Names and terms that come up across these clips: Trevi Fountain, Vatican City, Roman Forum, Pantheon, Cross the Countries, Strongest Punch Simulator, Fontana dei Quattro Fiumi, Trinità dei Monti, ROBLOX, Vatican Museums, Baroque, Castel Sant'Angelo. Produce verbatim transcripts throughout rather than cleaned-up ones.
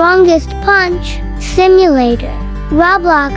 Strongest Punch Simulator, Roblox.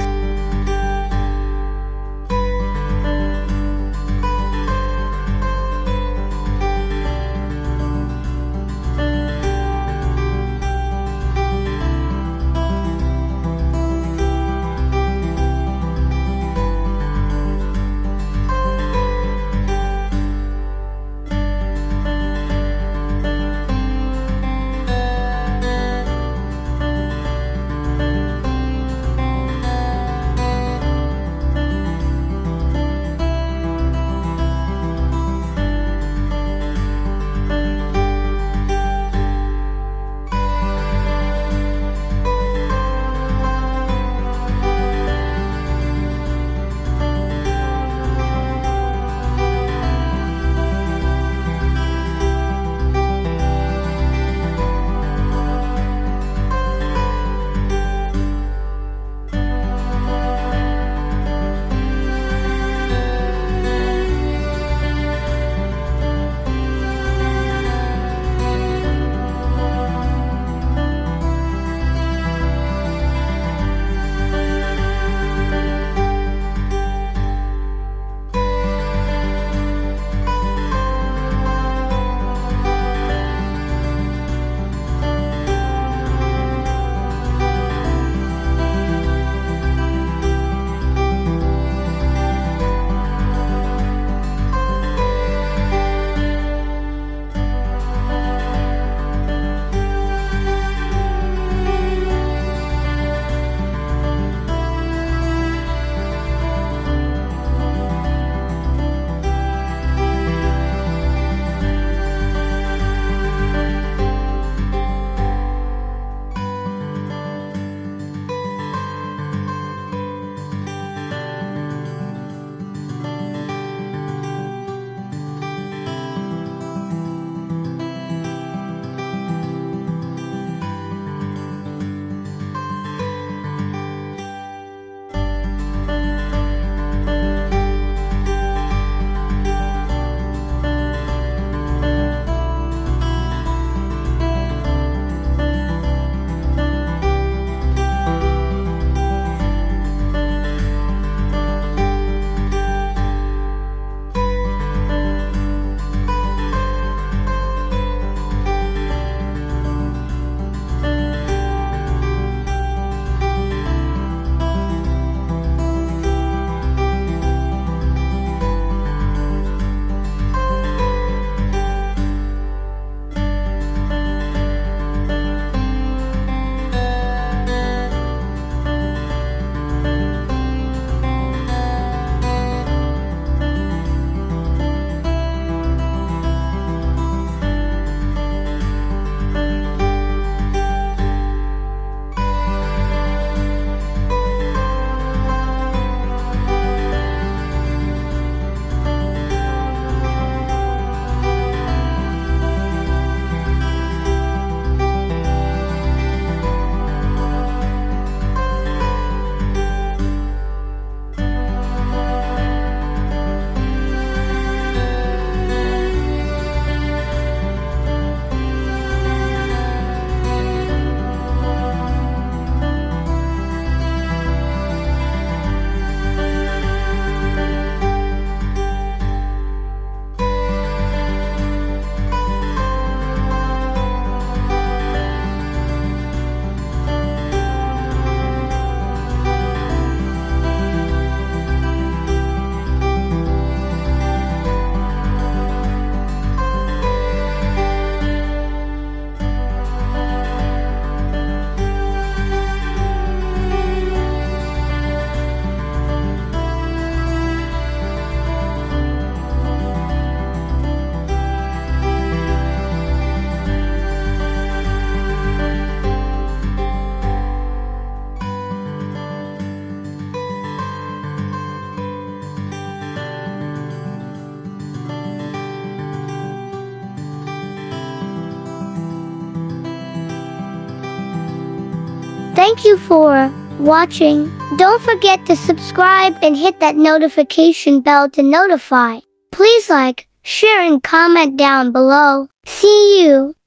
Thank you for watching. Don't forget to subscribe and hit that notification bell to notify. Please like, share and comment down below. See you.